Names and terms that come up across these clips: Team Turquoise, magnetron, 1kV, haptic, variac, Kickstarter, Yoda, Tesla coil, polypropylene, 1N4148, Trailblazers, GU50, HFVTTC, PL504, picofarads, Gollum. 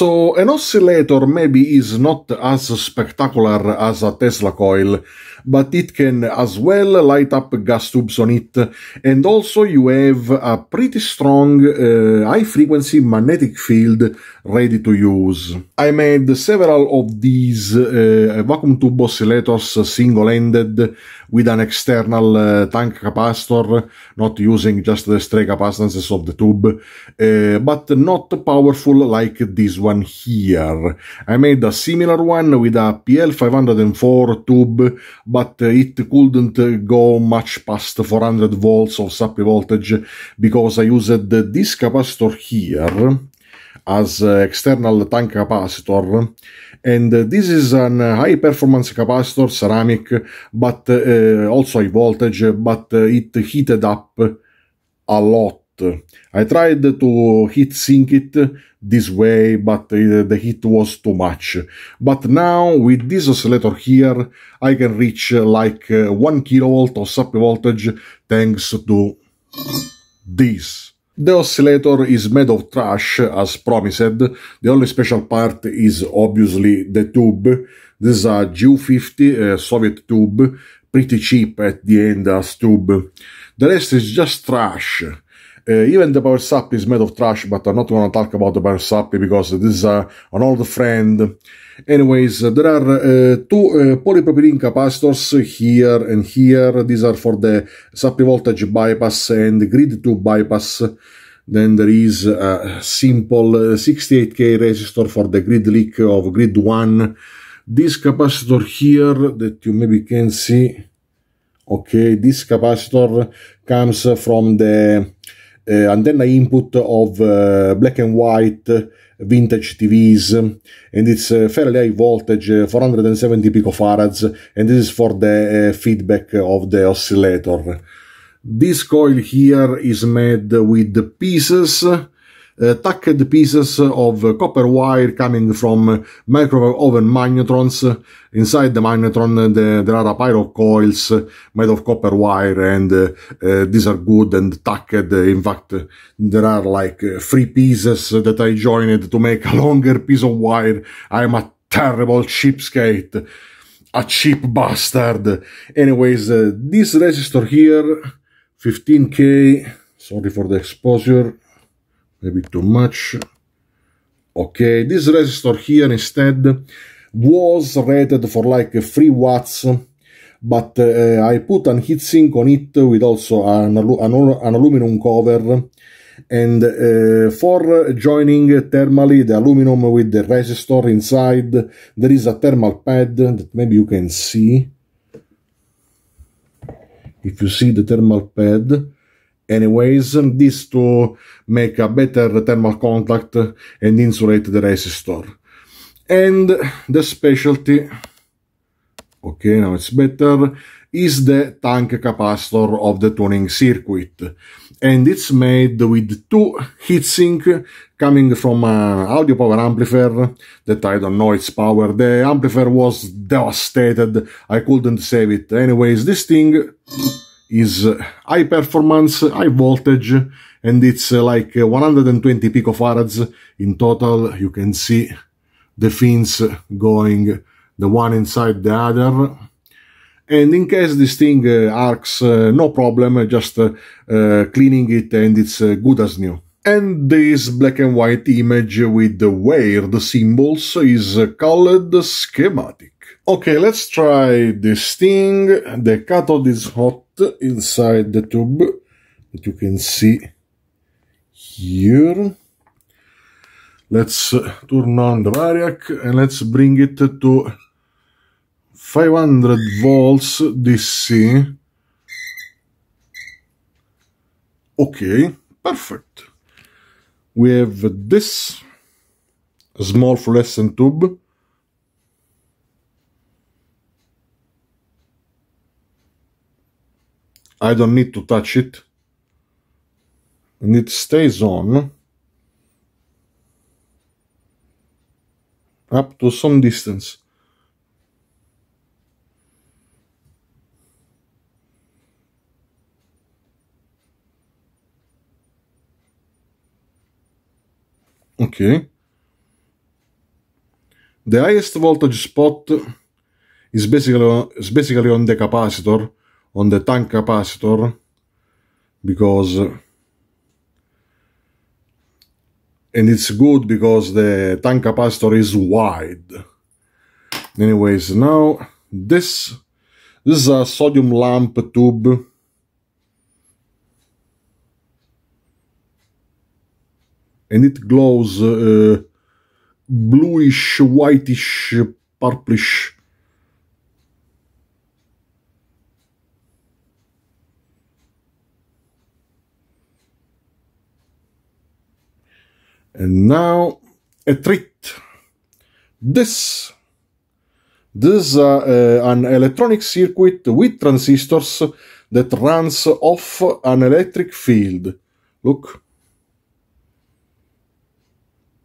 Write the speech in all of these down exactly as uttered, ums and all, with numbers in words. So an oscillator maybe is not as spectacular as a Tesla coil, but it can as well light up gas tubes on it, and also you have a pretty strong uh, high-frequency magnetic field ready to use. I made several of these uh, vacuum tube oscillators single-ended with an external uh, tank capacitor, not using just the stray capacitances of the tube, uh, but not powerful like this one here. I made a similar one with a P L five oh four tube, but it couldn't go much past four hundred volts of supply voltage because I used this capacitor here as external tank capacitor, and this is an high performance capacitor, ceramic, but uh, also high voltage, but it heated up a lot. I tried to heat sink it this way, but the heat was too much. But now, with this oscillator here, I can reach like one kilovolt of supply voltage thanks to this. The oscillator is made of trash, as promised. The only special part is obviously the tube. This is a G U fifty, a Soviet tube, pretty cheap at the end as tube. The rest is just trash. Uh, even the power supply is made of trash, but I'm not going to talk about the power supply because this is uh, an old friend. Anyways, there are uh, two uh, polypropylene capacitors here and here. These are for the supply voltage bypass and grid to bypass. Then there is a simple sixty-eight K resistor for the grid leak of grid one. This capacitor here that you maybe can see. Okay, this capacitor comes from the Uh, antenna input of uh, black and white vintage T Vs, and it's uh, fairly high voltage, uh, four hundred seventy picofarads, and this is for the uh, feedback of the oscillator. This coil here is made with pieces, uh, tacked pieces of copper wire coming from microwave oven magnetrons. Inside the magnetron the, there are a pair of coils made of copper wire, and uh, uh, these are good and tacked. In fact, there are like three pieces that I joined to make a longer piece of wire. I'm a terrible cheapskate, a cheap bastard. Anyways, uh, this resistor here, fifteen K, sorry for the exposure, maybe too much. Okay, this resistor here instead was rated for like three watts, but uh, I put an heatsink on it with also an, an, an aluminum cover, and uh, for joining thermally the aluminum with the resistor inside, there is a thermal pad that maybe you can see, if you see the thermal pad. Anyways, this to make a better thermal contact and insulate the resistor. And the specialty, okay, now it's better, is the tank capacitor of the tuning circuit. And it's made with two heatsink coming from an audio power amplifier that I don't know its power. The amplifier was devastated, I couldn't save it. Anyways, this thing is high performance, high voltage, and it's like one hundred twenty picofarads in total. You can see the fins going the one inside the other, and in case this thing uh, arcs, uh, no problem, just uh, uh, cleaning it and it's uh, good as new. And this black and white image with the weird symbols is called schematic. Okay, let's try this thing. The cathode is hot inside the tube that you can see here. Let's turn on the variac and let's bring it to five hundred volts D C. Okay, perfect. We have this small fluorescent tube. I don't need to touch it. And it stays on up to some distance. Okay. The highest voltage spot is basically on, is basically on the capacitor, on the tank capacitor, because and it's good because the tank capacitor is wide. Anyways, now this this is a sodium lamp tube. And it glows uh, bluish, whitish, purplish. And now a treat. This, this is uh, uh, an electronic circuit with transistors that runs off an electric field. Look.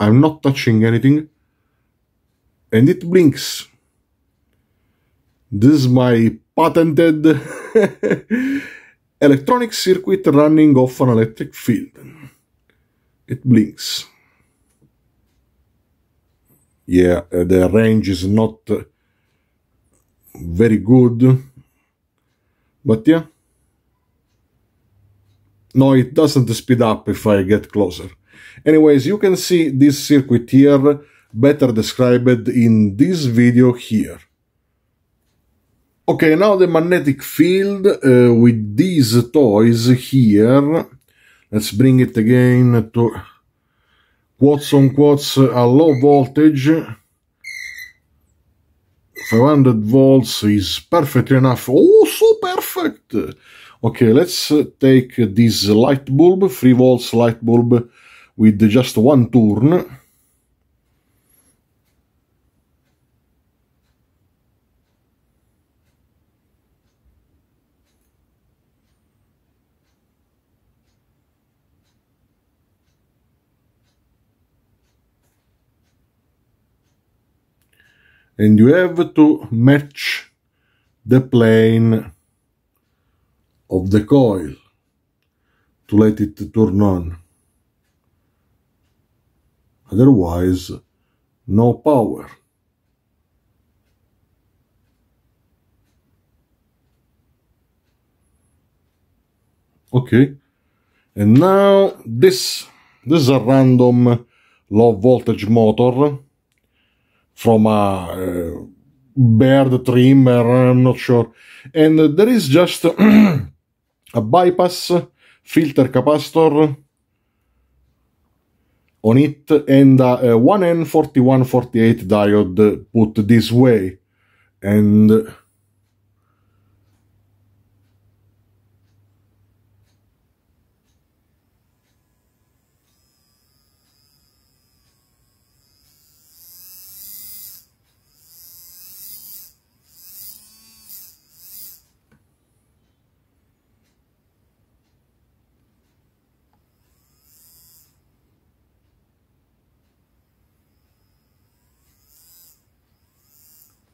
I'm not touching anything, and it blinks. This is my patented electronic circuit running off an electric field. It blinks. Yeah, the range is not very good, but yeah. No, it doesn't speed up if I get closer. Anyways, you can see this circuit here better described in this video here. Okay, now the magnetic field uh, with these toys here. Let's bring it again to quotes on quotes, a low voltage. five hundred volts is perfectly enough. Oh, so perfect! Okay, let's take this light bulb, three volts light bulb, with just one turn. And you have to match the plane of the coil to let it turn on. Otherwise, no power. Okay, and now this, this is a random low voltage motor from a uh, bird trimmer, I'm not sure. And there is just a bypass filter capacitor on it, and a one N forty-one forty-eight diode put this way, and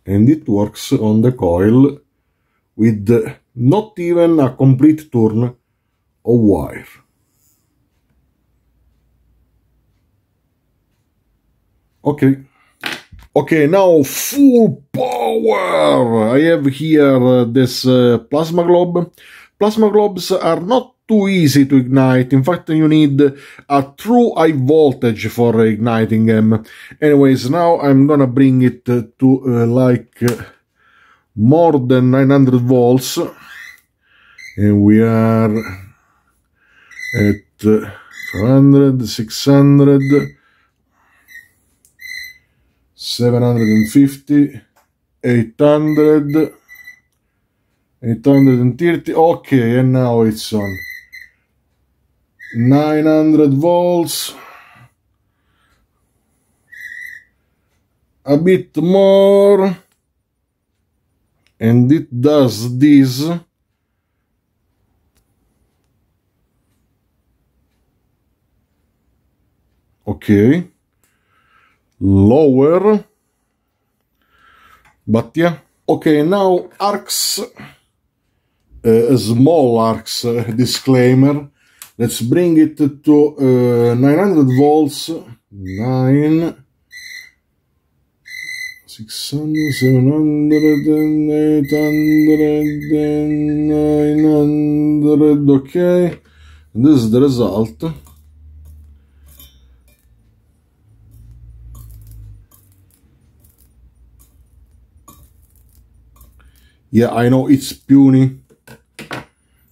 And it works on the coil with not even a complete turn of wire. Okay. Okay, now full power! I have here uh, this uh, plasma globe. Plasma globes are not too easy to ignite. In fact, you need a true high voltage for igniting them. Anyways, now I'm gonna bring it to uh, like uh, more than nine hundred volts, and we are at uh, four hundred, six hundred, seven fifty, eight hundred, eight thirty. Okay, and now it's on. nine hundred volts, a bit more, and it does this. Okay, lower, but yeah. Okay, now arcs, uh, small arcs, uh, disclaimer. Let's bring it to uh, nine hundred volts, nine, six hundred, seven hundred, eight hundred, nine hundred, okay. And this is the result. Yeah, I know it's puny.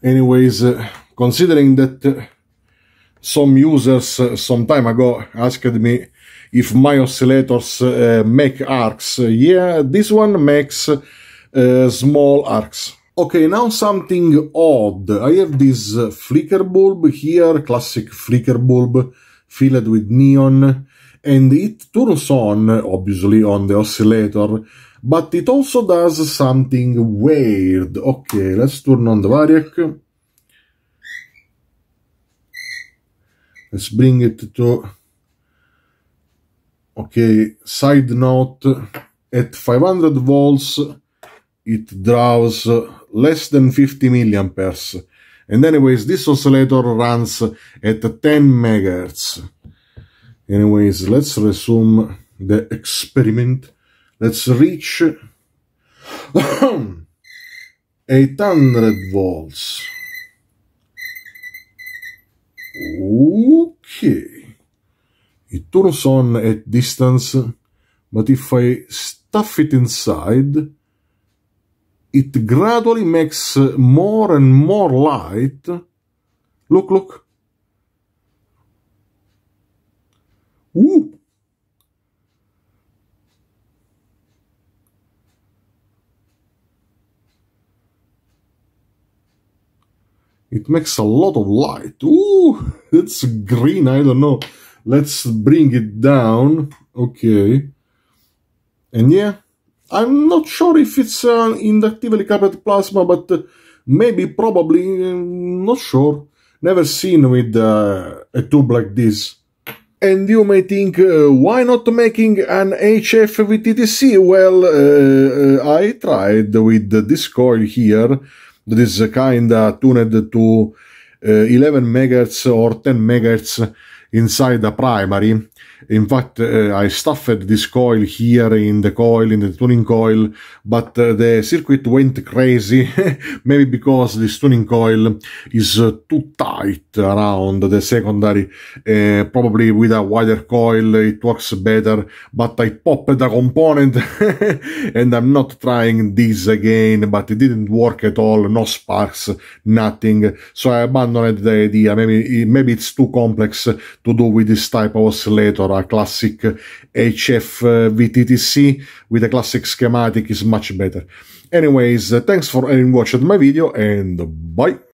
Anyways, uh, considering that uh, some users uh, some time ago asked me if my oscillators uh, make arcs, uh, yeah, this one makes uh, small arcs. Okay, now something odd. I have this uh, flicker bulb here, classic flicker bulb, filled with neon, and it turns on, obviously, on the oscillator, but it also does something weird. Okay, let's turn on the variac. Let's bring it to... Okay, side note, at five hundred volts, it draws less than fifty milliamperes. And anyways, this oscillator runs at ten megahertz. Anyways, let's resume the experiment. Let's reach eight hundred volts. Okay. It turns on at distance, but if I stuff it inside, it gradually makes more and more light. Look, look. Ooh. It makes a lot of light. Ooh, it's green, I don't know. Let's bring it down. Okay. And yeah, I'm not sure if it's an inductively coupled plasma, but maybe, probably, not sure. Never seen with uh, a tube like this. And you may think, uh, why not making an H F V T T C? Well, uh, I tried with this coil here. That is kinda tuned to uh, eleven megahertz or ten megahertz inside the primary. In fact, uh, I stuffed this coil here in the coil, in the tuning coil, but uh, the circuit went crazy, maybe because this tuning coil is uh, too tight around the secondary. Uh, probably with a wider coil it works better, but I popped a component and I'm not trying this again, but it didn't work at all, no sparks, nothing. So I abandoned the idea. Maybe, maybe it's too complex to do with this type of oscillator. A classic H F V T T C with a classic schematic is much better. Anyways, thanks for having watched my video, and bye!